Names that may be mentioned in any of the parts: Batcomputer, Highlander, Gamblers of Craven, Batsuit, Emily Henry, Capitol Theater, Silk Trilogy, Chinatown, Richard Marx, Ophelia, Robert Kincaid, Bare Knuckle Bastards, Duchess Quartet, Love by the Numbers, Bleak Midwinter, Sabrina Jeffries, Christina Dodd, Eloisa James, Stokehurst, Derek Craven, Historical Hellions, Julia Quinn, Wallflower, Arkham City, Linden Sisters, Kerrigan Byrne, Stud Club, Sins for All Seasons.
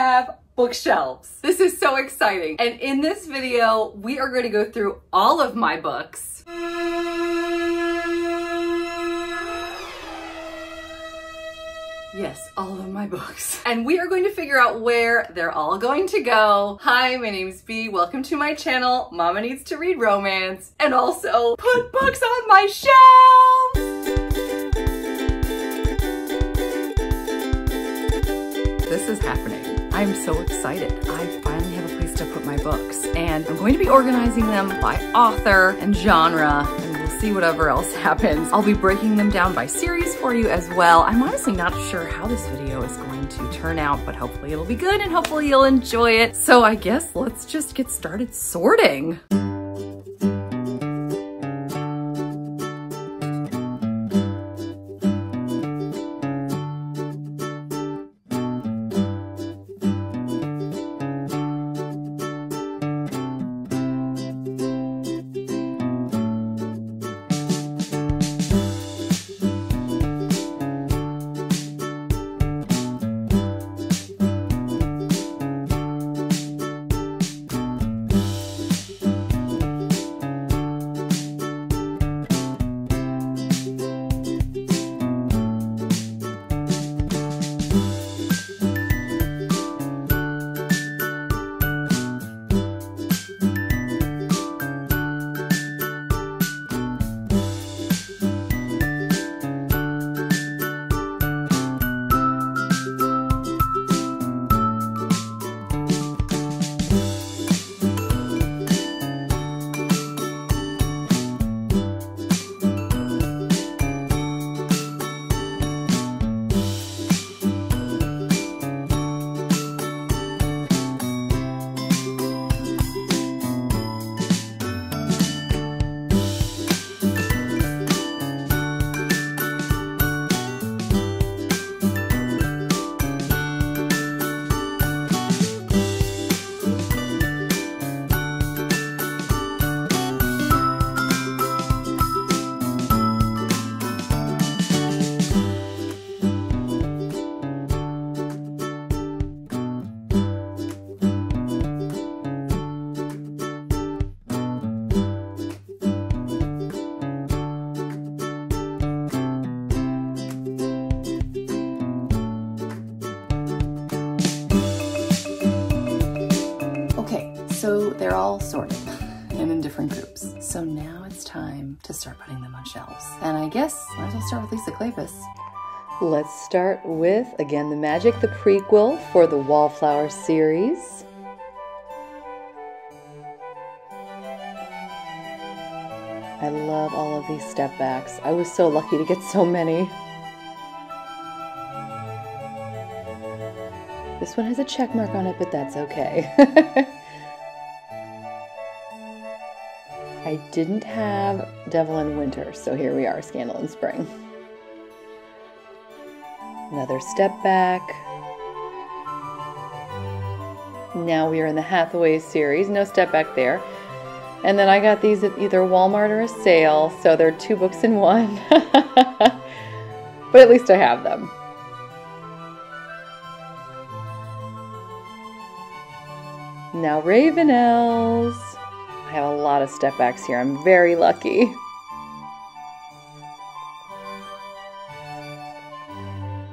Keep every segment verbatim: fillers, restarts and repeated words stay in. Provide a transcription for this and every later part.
have bookshelves. This is so exciting. And in this video, we are going to go through all of my books. Yes, all of my books. And we are going to figure out where they're all going to go. Hi, my name's Bea. Welcome to my channel, Mama Needs to Read Romance, and also put books on my shelves! This is happening. I'm so excited. I finally have a place to put my books, and I'm going to be organizing them by author and genre, and we'll see whatever else happens. I'll be breaking them down by series for you as well. I'm honestly not sure how this video is going to turn out, but hopefully it'll be good and hopefully you'll enjoy it. So I guess let's just get started sorting. They're all sorted and in different groups. So now it's time to start putting them on shelves. And I guess might as well start with Lisa Kleypas. Let's start with, again, The Magic, the prequel for the Wallflower series. I love all of these step backs. I was so lucky to get so many. This one has a check mark on it, but that's okay. I didn't have Devil in Winter, so here we are, Scandal in Spring. Another step back. Now we are in the Hathaway series, no step back there. And then I got these at either Walmart or a sale, so they're two books in one. But at least I have them. Now Ravenel's. I have a lot of step backs here. I'm very lucky.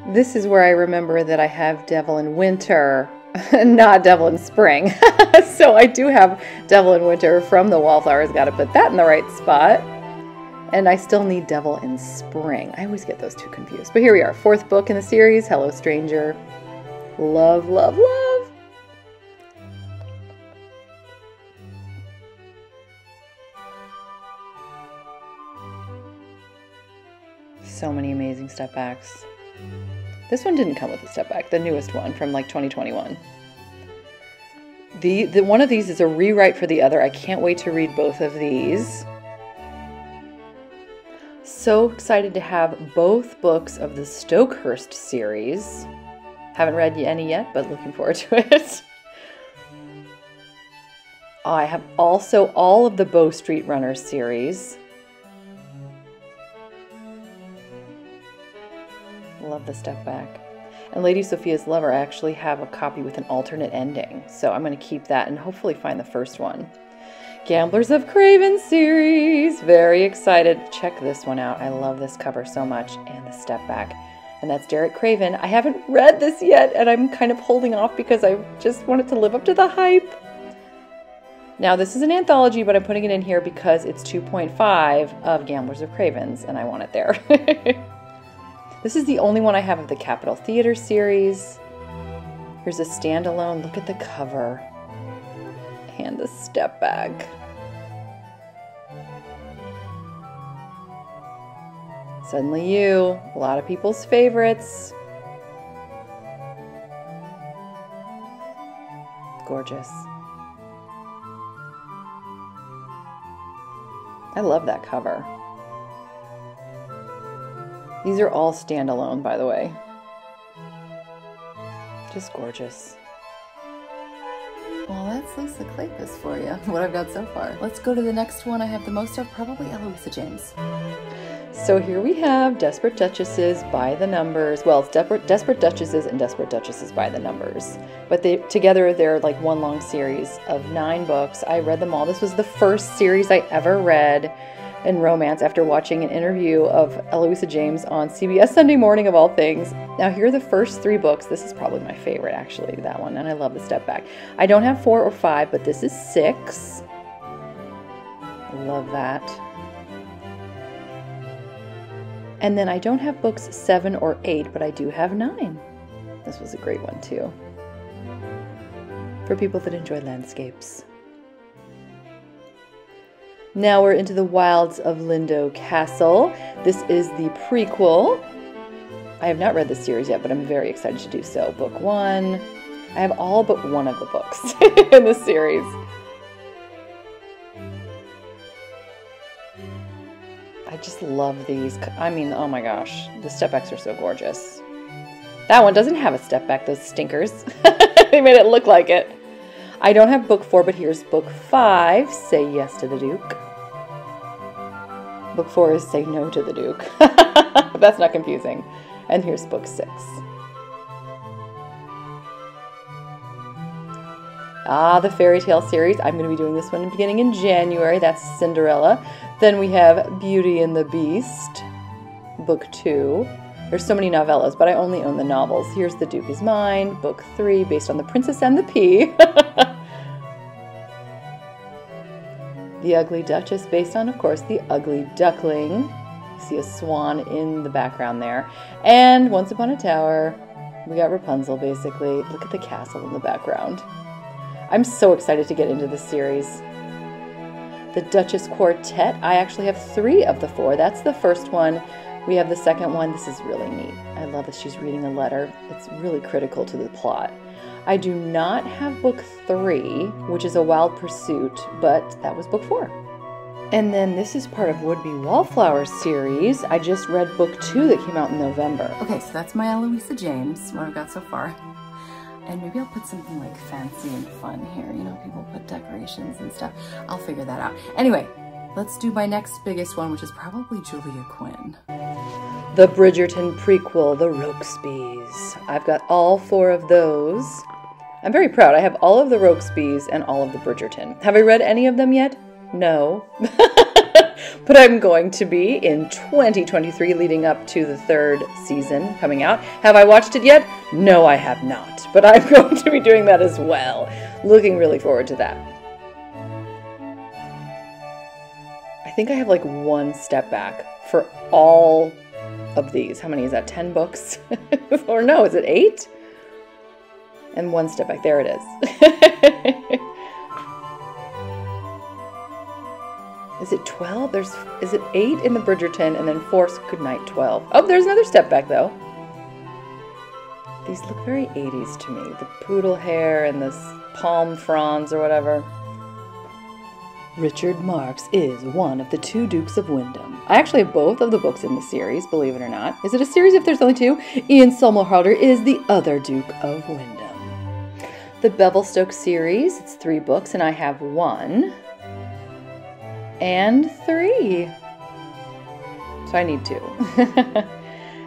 This is where I remember that I have Devil in Winter, not Devil in Spring. So I do have Devil in Winter from the Wallflowers. Got to put that in the right spot. And I still need Devil in Spring. I always get those two confused. But here we are, fourth book in the series, Hello Stranger. Love, love, love. So many amazing step backs. This one didn't come with a step back, the newest one from like twenty twenty-one. The, the one of these is a rewrite for the other. I can't wait to read both of these. So excited to have both books of the Stokehurst series. Haven't read any yet, but looking forward to it. I have also all of the Bow Street Runner series. Love the step back. and Lady Sophia's Lover, I actually have a copy with an alternate ending, so I'm going to keep that and hopefully find the first one. Gamblers of Craven series, very excited. Check this one out. I love this cover so much, and the step back. And that's Derek Craven. I haven't read this yet, and I'm kind of holding off because I just wanted to live up to the hype. Now, this is an anthology, but I'm putting it in here because it's two point five of Gamblers of Cravens, and I want it there. This is the only one I have of the Capitol Theater series. Here's a standalone. Look at the cover. And the step back. Suddenly You, a lot of people's favorites. Gorgeous. I love that cover. These are all standalone, by the way. Just gorgeous. Well, that's Lisa Kleypas for you, what I've got so far. Let's go to the next one I have the most of, probably Eloisa James. So here we have Desperate Duchesses by the Numbers. Well, it's Desperate, Desperate Duchesses and Desperate Duchesses by the Numbers. But they, together, they're like one long series of nine books. I read them all. This was the first series I ever read in romance after watching an interview of Eloisa James on C B S Sunday Morning, of all things. Now here are the first three books. This is probably my favorite, actually, that one, and I love the step back. I don't have four or five, but this is six. I love that. And then I don't have books seven or eight, but I do have nine. This was a great one, too, for people that enjoy landscapes. Now we're into the wilds of Lindo Castle. This is the prequel. I have not read this series yet, but I'm very excited to do so. Book one. I have all but one of the books in this series. I just love these. I mean, oh my gosh, the step backs are so gorgeous. That one doesn't have a step back, those stinkers. They made it look like it. I don't have book four, but here's book five, Say Yes to the Duke. Book four is Say No to the Duke. That's not confusing. And here's book six. Ah, the fairy tale series. I'm going to be doing this one beginning in January. That's Cinderella. Then we have Beauty and the Beast, book two. There's so many novellas, but I only own the novels. Here's The Duke Is Mine, book three, based on The Princess and the Pea. The Ugly Duchess, based on, of course, The Ugly Duckling. You see a swan in the background there. And Once Upon a Tower, we got Rapunzel, basically. Look at the castle in the background. I'm so excited to get into this series. The Duchess Quartet, I actually have three of the four. That's the first one. We have the second one. This is really neat. I love that she's reading a letter. It's really critical to the plot. I do not have book three, which is A Wild Pursuit, but that was book four. And then this is part of Would Be Wallflower series. I just read book two that came out in November. Okay, so that's my Eloisa James, what I've got so far. And maybe I'll put something like fancy and fun here. You know, people put decorations and stuff. I'll figure that out. Anyway, let's do my next biggest one, which is probably Julia Quinn. The Bridgerton prequel, The Rokesbys. I've got all four of those. I'm very proud. I have all of the Rokesbys and all of the Bridgerton. Have I read any of them yet? No. But I'm going to be in twenty twenty-three, leading up to the third season coming out. Have I watched it yet? No, I have not. But I'm going to be doing that as well. Looking really forward to that. I think I have like one step back for all of these. How many is that? ten books? Or no, is it eight? And one step back. There it is. Is it twelve? There's, is it eight in the Bridgerton and then four? Good night, twelve. Oh, there's another step back though. These look very eighties to me. The poodle hair and this palm fronds or whatever. Richard Marx is one of the two Dukes of Wyndham. I actually have both of the books in the series, believe it or not. Is it a series if there's only two? Ian Somerhalder is the other Duke of Wyndham. The Bevelstoke series, it's three books, and I have one and three. So I need two.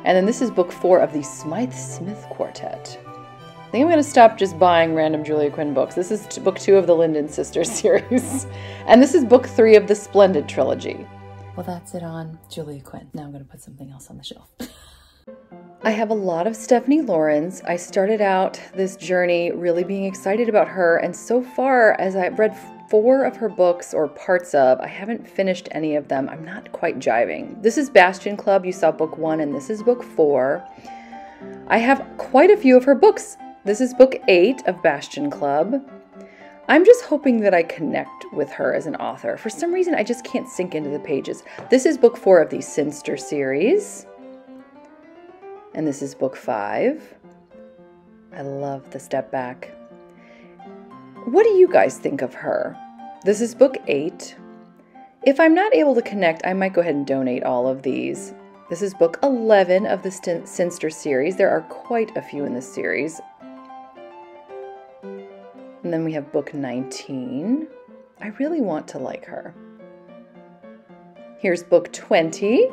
And then this is book four of the Smythe-Smith Quartet. I think I'm going to stop just buying random Julia Quinn books. This is book two of the Linden Sisters series. And this is book three of the Splendid Trilogy. Well, that's it on Julia Quinn. Now I'm going to put something else on the shelf. I have a lot of Stephanie Lawrence. I started out this journey really being excited about her, and so far as I've read four of her books or parts of, I haven't finished any of them. I'm not quite jiving. This is Bastion Club. You saw book one, and this is book four. I have quite a few of her books. This is book eight of Bastion Club. I'm just hoping that I connect with her as an author. For some reason, I just can't sink into the pages. This is book four of the Sinster series. And this is book five. I love the step back. What do you guys think of her? This is book eight. If I'm not able to connect, I might go ahead and donate all of these. This is book eleven of the Sinster series. There are quite a few in this series. And then we have book nineteen. I really want to like her. Here's book twenty.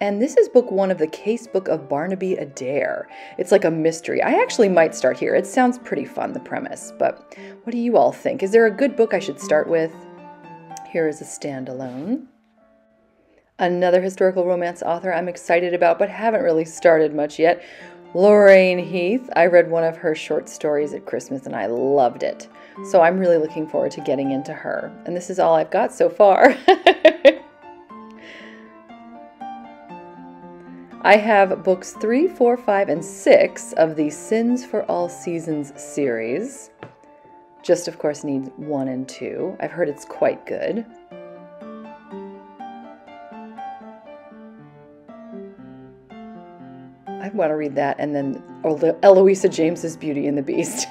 And this is book one of the Case Book of Barnaby Adair. It's like a mystery. I actually might start here. It sounds pretty fun, the premise, but what do you all think? Is there a good book I should start with? Here is a standalone. Another historical romance author I'm excited about, but haven't really started much yet. Lorraine Heath. I read one of her short stories at Christmas and I loved it. So I'm really looking forward to getting into her. And this is all I've got so far. I have books three, four, five, and six of the Sins for All Seasons series. Just, of course, need one and two. I've heard it's quite good. I want to read that, and then Eloisa James's Beauty and the Beast.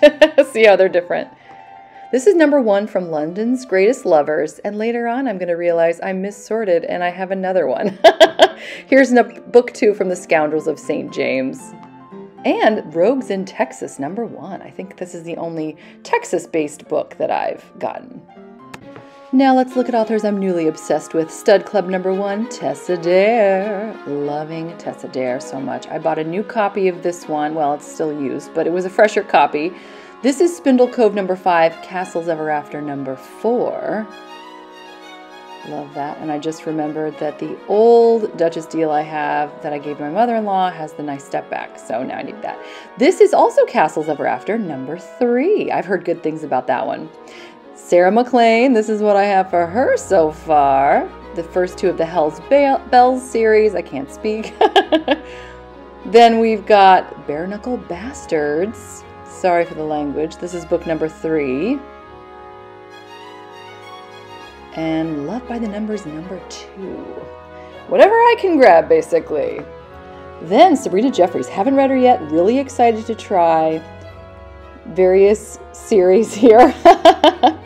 See how they're different. This is number one from London's Greatest Lovers, and later on I'm going to realize I'm missorted and I have another one. Here's book two from The Scoundrels of Saint James. And Rogues in Texas, number one. I think this is the only Texas-based book that I've gotten. Now let's look at authors I'm newly obsessed with. Stud Club number one, Tessa Dare. Loving Tessa Dare so much. I bought a new copy of this one. Well, it's still used, but it was a fresher copy. This is Spindle Cove number five, Castles Ever After number four. Love that. And I just remembered that the old Duchess deal I have that I gave my mother-in-law has the nice step back, so now I need that. This is also Castles Ever After number three. I've heard good things about that one. Sarah McLean, this is what I have for her so far. The first two of the Hell's Bells series. I can't speak. Then we've got Bare Knuckle Bastards. Sorry for the language. This is book number three. And Love by the Numbers number two. Whatever I can grab, basically. Then Sabrina Jeffries. Haven't read her yet. Really excited to try various series here. And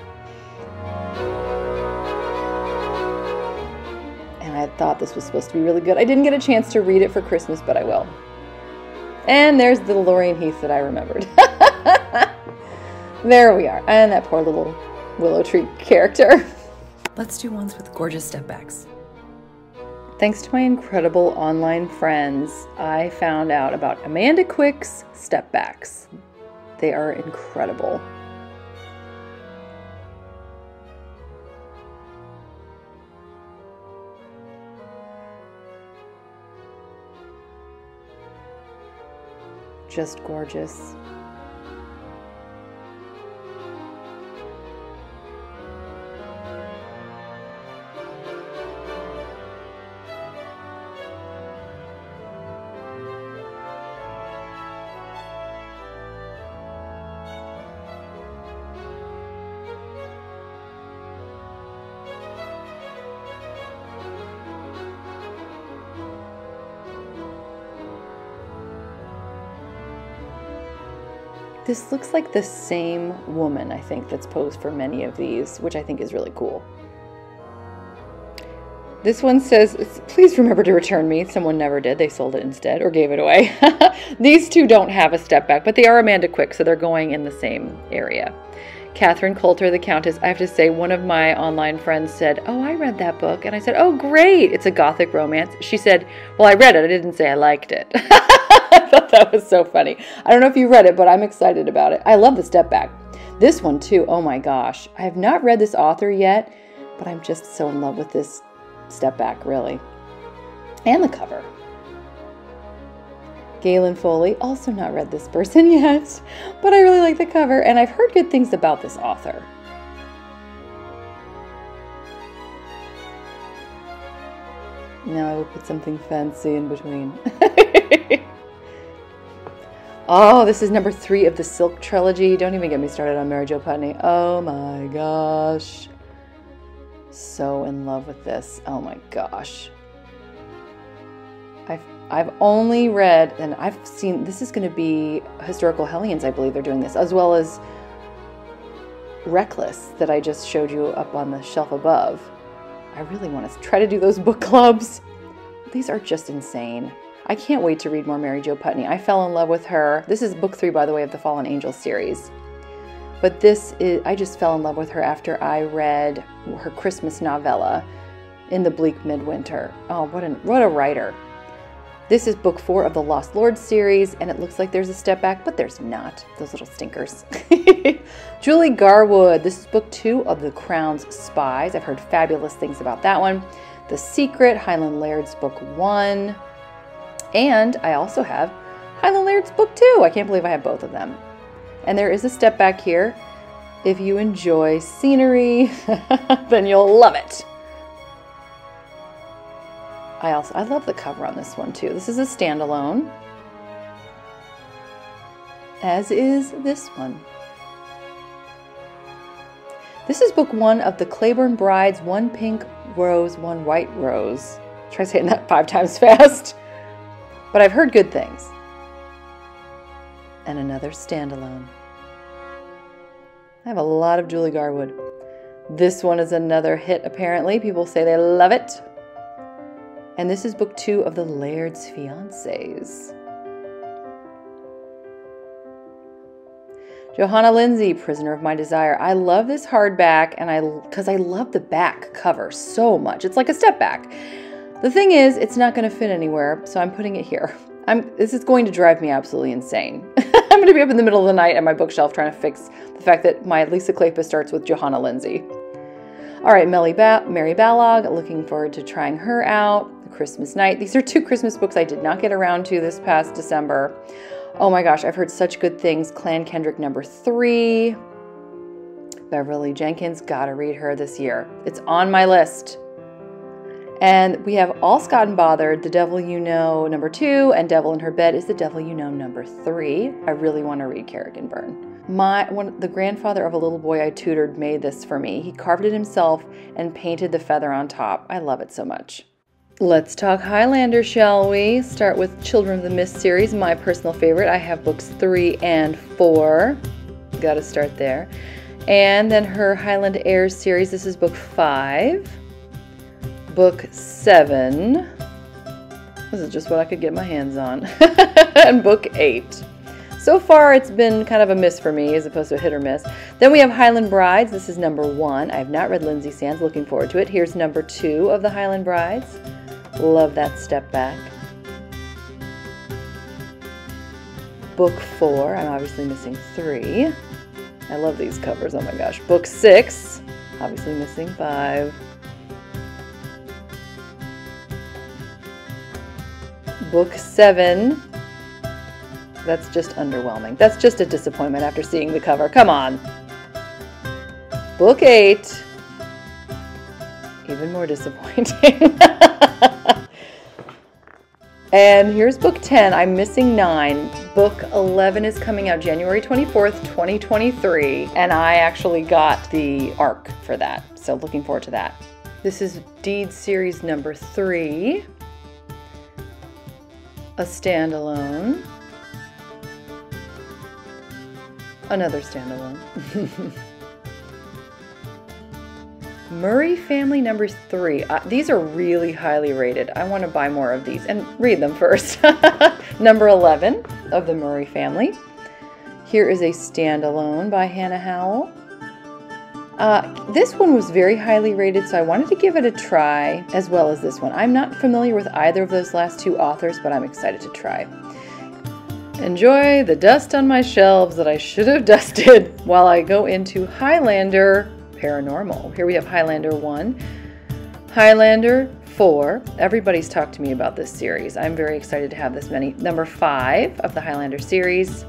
I thought this was supposed to be really good. I didn't get a chance to read it for Christmas, but I will. And there's the Lorraine Heath that I remembered. There we are. And that poor little willow tree character. Let's do ones with gorgeous step backs. Thanks to my incredible online friends, I found out about Amanda Quick's step backs. They are incredible. Just gorgeous. This looks like the same woman, I think, that's posed for many of these, which I think is really cool. This one says, please remember to return me. Someone never did. They sold it instead or gave it away. These two don't have a step back, but they are Amanda Quick, so they're going in the same area. Catherine Coulter, the Countess. I have to say, one of my online friends said, oh, I read that book. And I said, oh, great. It's a Gothic romance. She said, well, I read it. I didn't say I liked it. I thought that was so funny. I don't know if you read it, but I'm excited about it. I love the step back. This one, too. Oh, my gosh. I have not read this author yet, but I'm just so in love with this step back, really. And the cover. Galen Foley, also not read this person yet, but I really like the cover, and I've heard good things about this author. Now I will put something fancy in between. Oh, this is number three of the Silk Trilogy. Don't even get me started on Mary Jo Putney. Oh my gosh. So in love with this. Oh my gosh. I've I've only read, and I've seen, this is going to be Historical Hellions, I believe they're doing this, as well as Reckless that I just showed you up on the shelf above. I really want to try to do those book clubs. These are just insane. I can't wait to read more Mary Jo Putney. I fell in love with her. This is book three, by the way, of the Fallen Angels series. But this is, I just fell in love with her after I read her Christmas novella, In the Bleak Midwinter. Oh, what an, what a writer. This is book four of the Lost Lords series, and it looks like there's a step back, but there's not. Those little stinkers. Julie Garwood, this is book two of The Crown's Spies. I've heard fabulous things about that one. The Secret, Highland Laird's book one. And I also have Highland Laird's book two. I can't believe I have both of them. And there is a step back here. If you enjoy scenery, then you'll love it. I also, I love the cover on this one too. This is a standalone, as is this one. This is book one of the Claiborne Brides, One Pink Rose, One White Rose. Try saying that five times fast, but I've heard good things. And another standalone. I have a lot of Julie Garwood. This one is another hit apparently. People say they love it. And this is book two of The Laird's Fiancées. Johanna Lindsay, Prisoner of My Desire. I love this hardback, and I because I love the back cover so much. It's like a step back. The thing is, it's not going to fit anywhere, so I'm putting it here. I'm, this is going to drive me absolutely insane. I'm going to be up in the middle of the night at my bookshelf trying to fix the fact that my Lisa Kleypas starts with Johanna Lindsay. All right, Mary Balog, looking forward to trying her out. Christmas Night. These are two Christmas books I did not get around to this past December. Oh my gosh, I've heard such good things. Clan Kendrick number three. Beverly Jenkins, gotta read her this year. It's on my list. And we have All's Gotten Bothered, The Devil You Know number two, and Devil in Her Bed is The Devil You Know number three. I really want to read Kerrigan Byrne. My, one, the grandfather of a little boy I tutored made this for me. He carved it himself and painted the feather on top. I love it so much. Let's talk Highlander, shall we? Start with Children of the Mist series, my personal favorite. I have books three and four. Gotta start there. And then her Highland Airs series. This is book five. Book seven. This is just what I could get my hands on. And book eight. So far, it's been kind of a miss for me as opposed to a hit or miss. Then we have Highland Brides. This is number one. I have not read Lynsay Sands. Looking forward to it. Here's number two of the Highland Brides. Love that step back. Book four. I'm obviously missing three. I love these covers. Oh my gosh. Book six. Obviously missing five. Book seven. That's just underwhelming. That's just a disappointment after seeing the cover. Come on. Book eight. Even more disappointing. And here's book ten. I'm missing nine. Book eleven is coming out January twenty-fourth, twenty twenty-three. And I actually got the A R C for that. So looking forward to that. This is Deed series number three. A standalone. Another standalone. Murray Family number three. Uh, these are really highly rated. I want to buy more of these and read them first. Number eleven of the Murray Family. Here is a standalone by Hannah Howell. Uh, this one was very highly rated, so I wanted to give it a try, as well as this one. I'm not familiar with either of those last two authors, but I'm excited to try. Enjoy the dust on my shelves that I should have dusted while I go into Highlander Paranormal. Here we have Highlander one, Highlander four. Everybody's talked to me about this series. I'm very excited to have this many. Number five of the Highlander series,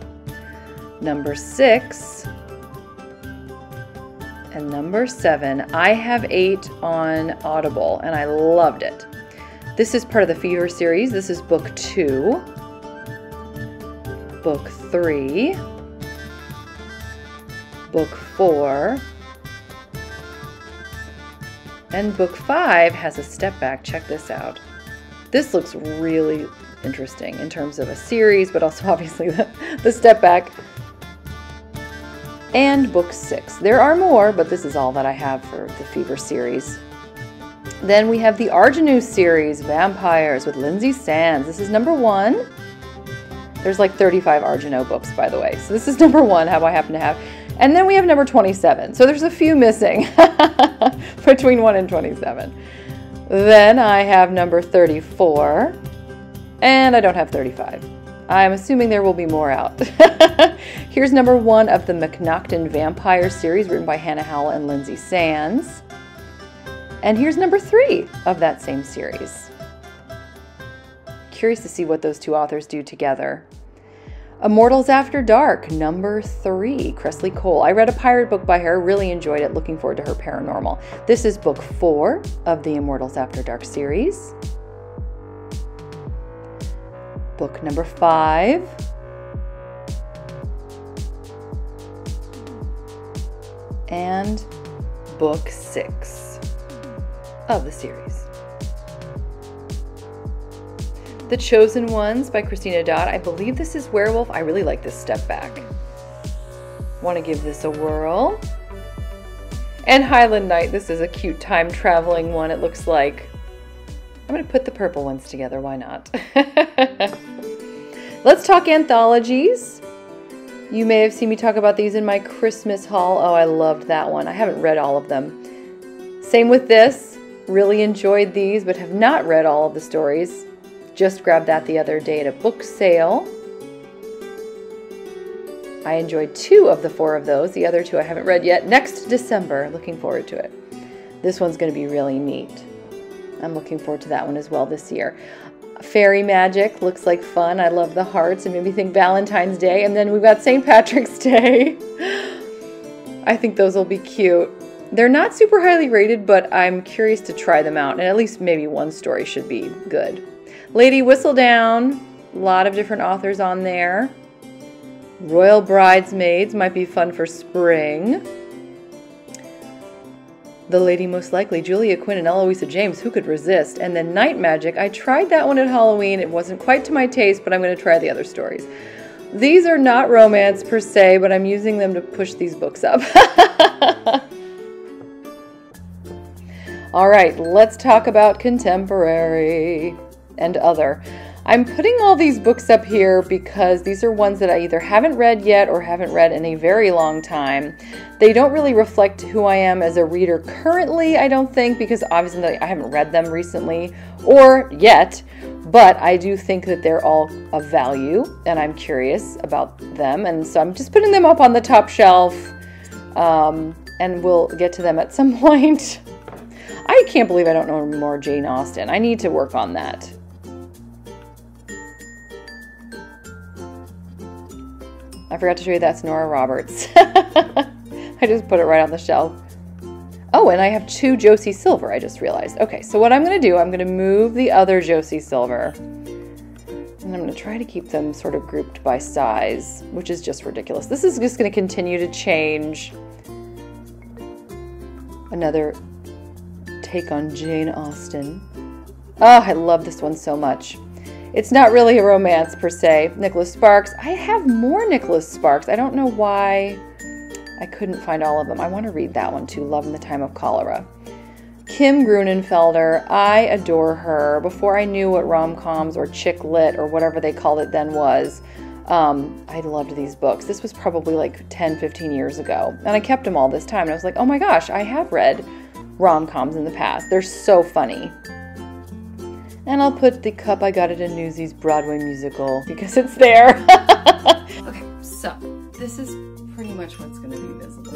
number six, and number seven. I have eight on Audible, and I loved it. This is part of the Fever series. This is book two. Book three, book four, and book five has a step back. Check this out. This looks really interesting in terms of a series, but also obviously the, the step back. And book six. There are more, but this is all that I have for the Fever series. Then we have the Arginue series, Vampires with Lynsay Sands. This is number one. There's like thirty-five Arginue books, by the way. So this is number one, how I happen to have. And then we have number twenty-seven. So there's a few missing between one and twenty-seven. Then I have number thirty-four, and I don't have thirty-five. I'm assuming there will be more out. Here's number one of the McNaughton Vampire series, written by Hannah Howell and Lynsay Sands. And here's number three of that same series. Curious to see what those two authors do together. Immortals After Dark, number three, Cressley Cole. I read a pirate book by her, really enjoyed it, looking forward to her paranormal. This is book four of the Immortals After Dark series. Book number five. And book six of the series. The Chosen Ones by Christina Dodd. I believe this is werewolf. I really like this step back. Want to give this a whirl. And Highland Night. This is a cute time traveling one, it looks like. I'm going to put the purple ones together. Why not? Let's talk anthologies. You may have seen me talk about these in my Christmas haul. Oh, I loved that one. I haven't read all of them. Same with this. Really enjoyed these, but have not read all of the stories. Just grabbed that the other day at a book sale. I enjoyed two of the four of those. The other two I haven't read yet. Next December, looking forward to it. This one's going to be really neat. I'm looking forward to that one as well this year. Fairy magic looks like fun. I love the hearts and made me think Valentine's Day. And then we've got Saint Patrick's Day. I think those will be cute. They're not super highly rated, but I'm curious to try them out. And at least maybe one story should be good. Lady Whistledown, a lot of different authors on there. Royal Bridesmaids might be fun for spring. The Lady Most Likely, Julia Quinn and Eloisa James, who could resist? And then Night Magic, I tried that one at Halloween. It wasn't quite to my taste, but I'm going to try the other stories. These are not romance per se, but I'm using them to push these books up. All right, let's talk about contemporary and other. I'm putting all these books up here because these are ones that I either haven't read yet or haven't read in a very long time. They don't really reflect who I am as a reader currently, I don't think, because obviously I haven't read them recently or yet, but I do think that they're all of value and I'm curious about them. And so I'm just putting them up on the top shelf um, and we'll get to them at some point. I can't believe I don't know more Jane Austen. I need to work on that. I forgot to show you that's Nora Roberts. I just put it right on the shelf. Oh, and I have two Josie Silver, I just realized. Okay, so what I'm going to do, I'm going to move the other Josie Silver. And I'm going to try to keep them sort of grouped by size, which is just ridiculous. This is just going to continue to change. Another take on Jane Austen. Oh, I love this one so much. It's not really a romance per se. Nicholas Sparks. I have more Nicholas Sparks. I don't know why I couldn't find all of them. I want to read that one too, Love in the Time of Cholera. Kim Grunenfelder. I adore her. Before I knew what rom-coms or chick lit or whatever they called it then was, Um, I loved these books. This was probably like ten, fifteen years ago. And I kept them all this time. And I was like, oh my gosh, I have read rom-coms in the past. They're so funny. And I'll put The Cup I Got It in Newsies Broadway musical because it's there. Okay, so this is pretty much what's going to be visible.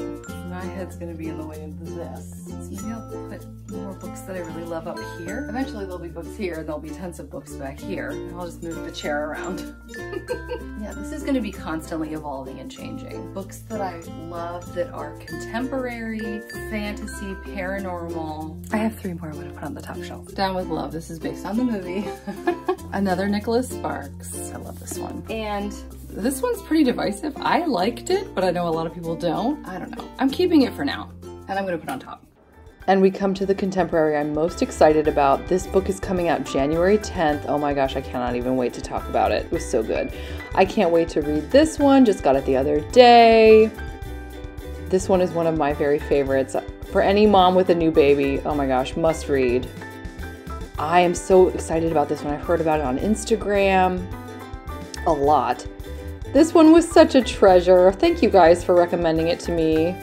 My head's going to be in the way of this. So maybe I'll put more books that I really love up here. Eventually there'll be books here and there'll be tons of books back here. And I'll just move the chair around. Yeah, this is going to be constantly evolving and changing. Books that I love that are contemporary, fantasy, paranormal. I have three more I'm going to put on the top shelf. Down with Love. This is based on the movie. Another Nicholas Sparks. I love this one. And this one's pretty divisive. I liked it, but I know a lot of people don't. I don't know. I'm keeping it for now, and I'm going to put it on top. And we come to the contemporary I'm most excited about. This book is coming out January tenth. Oh my gosh, I cannot even wait to talk about it. It was so good. I can't wait to read this one. Just got it the other day. This one is one of my very favorites. For any mom with a new baby, oh my gosh, must read. I am so excited about this one. I've heard about it on Instagram a lot. This one was such a treasure. Thank you guys for recommending it to me.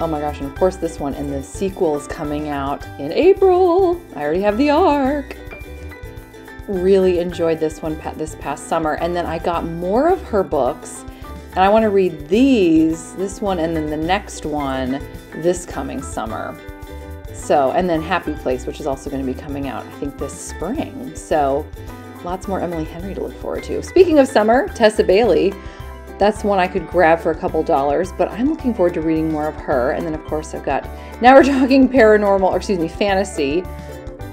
Oh my gosh, and of course this one, and the sequel is coming out in April. I already have the ARC. Really enjoyed this one this past summer, and then I got more of her books, and I want to read these, this one, and then the next one this coming summer. So, and then Happy Place, which is also going to be coming out, I think, this spring. So, lots more Emily Henry to look forward to. Speaking of summer, Tessa Bailey, that's one I could grab for a couple dollars, but I'm looking forward to reading more of her. And then of course I've got, now we're talking paranormal, or excuse me, fantasy.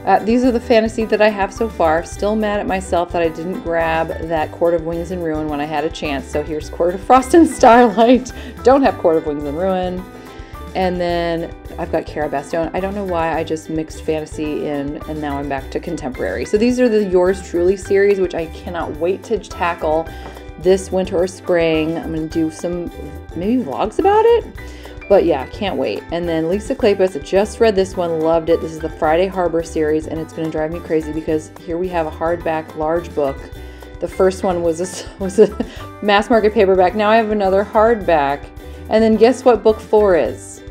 Uh, these are the fantasy that I have so far. Still mad at myself that I didn't grab that Court of Wings and Ruin when I had a chance. So here's Court of Frost and Starlight. Don't have Court of Wings and Ruin. And then I've got Cara Bastion. I don't know why I just mixed fantasy in, and now I'm back to contemporary. So these are the Yours Truly series, which I cannot wait to tackle this winter or spring. I'm gonna do some maybe vlogs about it, but yeah, can't wait. And then Lisa Kleypas, I just read this one, loved it. This is the Friday Harbor series, and it's gonna drive me crazy because here we have a hardback large book. The first one was a, was a mass market paperback. Now I have another hardback. And then guess what book four is?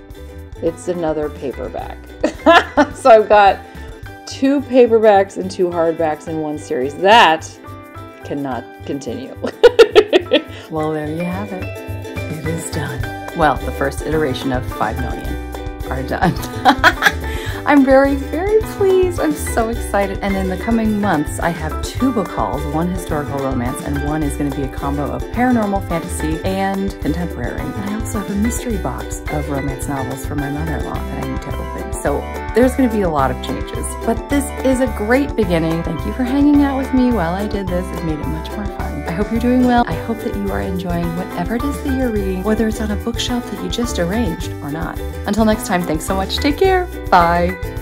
It's another paperback. So I've got two paperbacks and two hardbacks in one series. That cannot continue. Well, there you have it. It is done. Well, the first iteration of five million are done. I'm very, very pleased. I'm so excited. And in the coming months, I have two book hauls, one historical romance, and one is going to be a combo of paranormal, fantasy, and contemporary. And I also have a mystery box of romance novels for my mother-in-law that I need to open. So there's going to be a lot of changes, but this is a great beginning. Thank you for hanging out with me while I did this. It made it much more fun. I hope you're doing well. I hope that you are enjoying whatever it is that you're reading, whether it's on a bookshelf that you just arranged or not. Until next time, thanks so much. Take care. Bye.